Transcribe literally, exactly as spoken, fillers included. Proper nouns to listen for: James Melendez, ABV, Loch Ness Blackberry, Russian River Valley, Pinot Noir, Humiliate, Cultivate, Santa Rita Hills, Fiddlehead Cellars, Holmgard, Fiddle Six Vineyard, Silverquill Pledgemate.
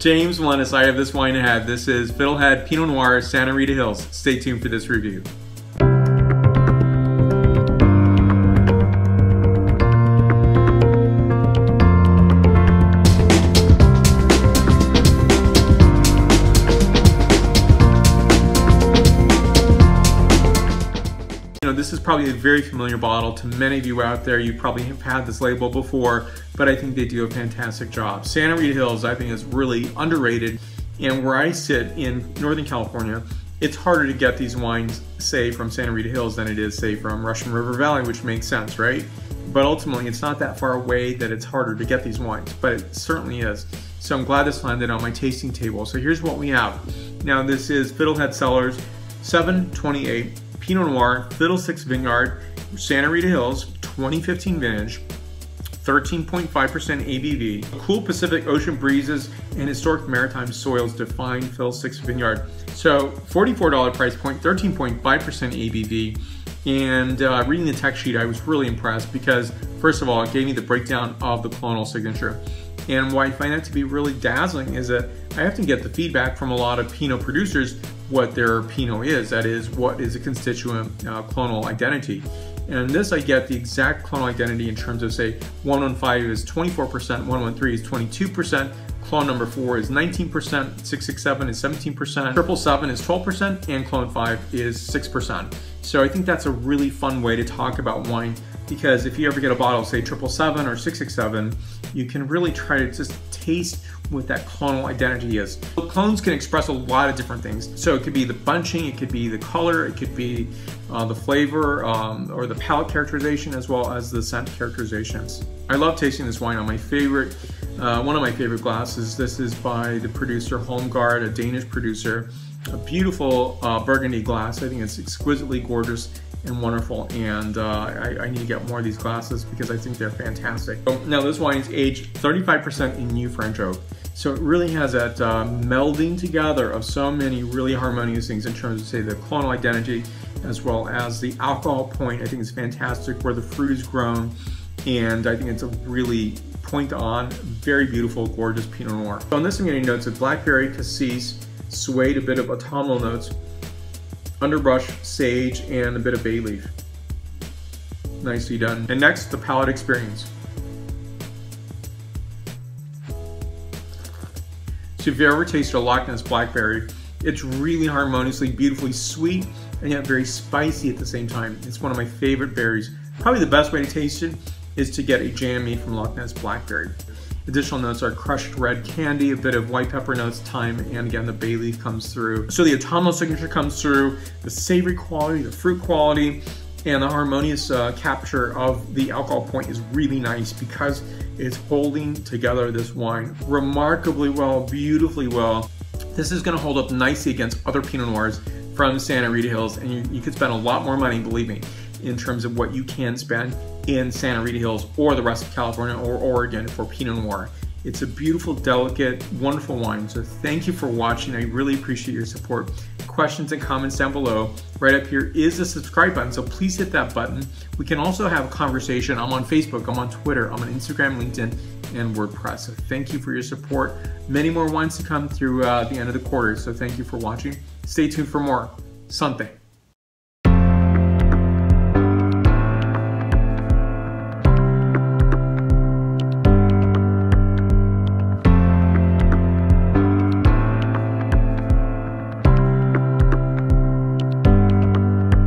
James won a side of this wine ahead. This is Fiddlehead Pinot Noir, Santa Rita Hills. Stay tuned for this review. This is probably a very familiar bottle to many of you out there. You probably have had this label before, but I think they do a fantastic job. Santa Rita Hills, I think, is really underrated. And where I sit in Northern California, it's harder to get these wines, say, from Santa Rita Hills than it is, say, from Russian River Valley, which makes sense, right? But ultimately, it's not that far away that it's harder to get these wines, but it certainly is. So I'm glad this landed on my tasting table. So here's what we have. Now, this is Fiddlehead Cellars seven twenty-eight. Pinot Noir, Fiddle Six Vineyard, Santa Rita Hills, twenty fifteen vintage, thirteen point five percent A B V. Cool Pacific Ocean breezes and historic maritime soils define Fiddle Six Vineyard. So forty-four dollar price point, thirteen point five percent A B V. And uh, reading the tech sheet, I was really impressed because, first of all, it gave me the breakdown of the clonal signature. And why I find that to be really dazzling is that I often get the feedback from a lot of Pinot producers what their Pinot is, that is, what is a constituent uh, clonal identity. And in this, I get the exact clonal identity in terms of, say, one one five is twenty-four percent, one one three is twenty-two percent, clone number four is nineteen percent, six six seven is seventeen percent, triple seven is twelve percent, and clone five is six percent. So I think that's a really fun way to talk about wine, because if you ever get a bottle, say triple seven or six six seven, you can really try to just taste what that clonal identity is. Clones can express a lot of different things. So it could be the bunching, it could be the color, it could be uh, the flavor um, or the palate characterization, as well as the scent characterizations. I love tasting this wine on my favorite, uh, one of my favorite glasses. This is by the producer Holmgard, a Danish producer. A beautiful uh, burgundy glass. I think it's exquisitely gorgeous and wonderful, and uh, I, I need to get more of these glasses because I think they're fantastic. Now, this wine is aged thirty-five percent in new French oak, so it really has that uh, melding together of so many really harmonious things in terms of, say, the clonal identity as well as the alcohol point. I think it's fantastic where the fruit is grown, and I think it's a really point on, very beautiful, gorgeous Pinot Noir. So on this, I'm getting notes of blackberry, cassis, suede, a bit of autumnal notes, underbrush, sage, and a bit of bay leaf. Nicely done. And next, the palate experience. So if you ever tasted a Loch Ness Blackberry, it's really harmoniously, beautifully sweet, and yet very spicy at the same time. It's one of my favorite berries. Probably the best way to taste it is to get a jammy from Loch Ness Blackberry. Additional notes are crushed red candy, a bit of white pepper notes, thyme, and again, the bay leaf comes through. So the autumnal signature comes through, the savory quality, the fruit quality, and the harmonious uh, capture of the alcohol point is really nice because it's holding together this wine remarkably well, beautifully well. This is gonna hold up nicely against other Pinot Noirs from Santa Rita Hills, and you, you could spend a lot more money, believe me, in terms of what you can spend in Santa Rita Hills or the rest of California or Oregon for Pinot Noir. It's a beautiful, delicate, wonderful wine. So thank you for watching. I really appreciate your support. Questions and comments down below. Right up here is the subscribe button, so please hit that button. We can also have a conversation. I'm on Facebook, I'm on Twitter, I'm on Instagram, LinkedIn, and WordPress. So thank you for your support. Many more wines to come through uh, the end of the quarter, so thank you for watching. Stay tuned for more. Something.